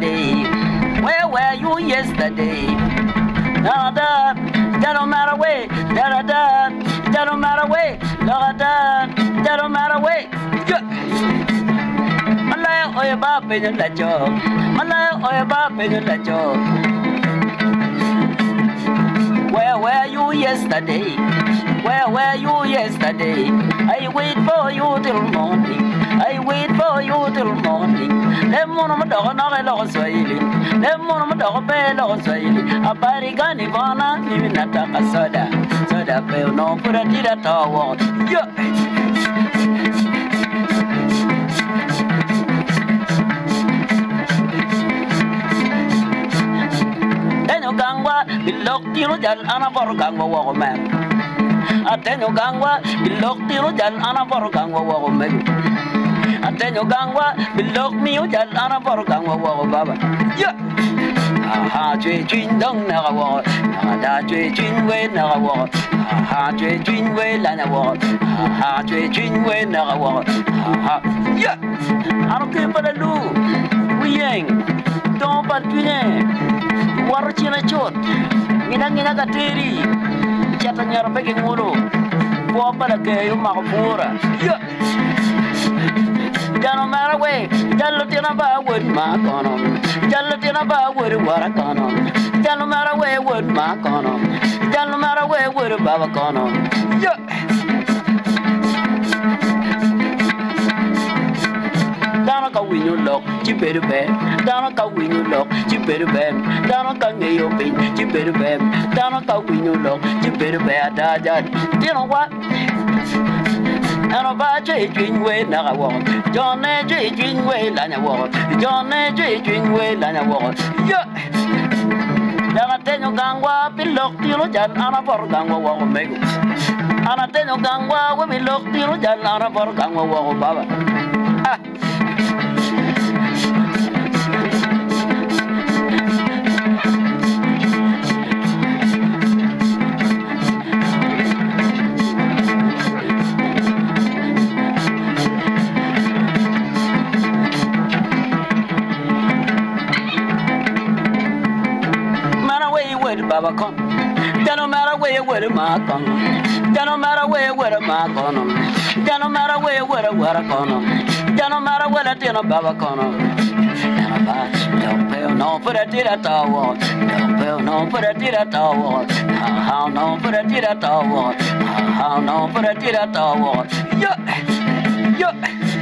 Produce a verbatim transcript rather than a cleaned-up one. yesterday? Where were you yesterday? Da da, that don't matter way. Da da da, that don't matter way. Da da, that don't matter way. Malay oye ba penyo la job. Malay oye ba penyo la job. Where were you yesterday? Where were you yesterday? I wait for you till morning. I wait for you till morning. Let me know my dog, no, I don't say it. Let me know my dog, I don't say it. A body gun, if I'm not even at a soda. So that will not put a deed at all. Then you can walk, be locked, you know, and I'm for Ganga walk, man. Then you can walk, be locked, you know, and I'm for Ganga walk, man. And then you gangwa, below me, you tell Anna Borgangwa, Baba. Yeah, aha, Jin don't know a war. Aha, Jin way, never war. Aha, Jin way, Lana war. Aha, Jin way, never war. Aha, yeah, I don't care for the loo. We ain't, don't but we ain't. Warching a short, Minanga Terry, Chatanya Begging Muro, Wapala Gayo Mabura. Yeah. Don't matter way, don't look about wood mark on them. Don't look about wood water on them. Don't matter where wood mark on them. Don't matter where wood above on them. Yeah. Don't go when you look, you better bam. Don't go when you look, you better bam. Don't go near your pin, you better bam. Don't go when you look, you better bam. You know what? And about J. Jingway, Nara Ward, John J. Jingway, Lana Ward, John J. Jingway, Lana Ward. Yeah, Narateno Gangwa, below Tirojan, Anapor Gangwa War Megu. Anateno Gangwa, we below Tirojan, Anapor Gangwa War Baba. Babacon. Don't matter where where mark on. Don't matter where where mark on. Don't matter where where water on. Don't matter where a dinner babacon. Don't pass, don't pay no for a dinner tower. Don't pay no for a dinner tower. How no for a dinner tower. How no for a dinner tower. Yeah, yeah.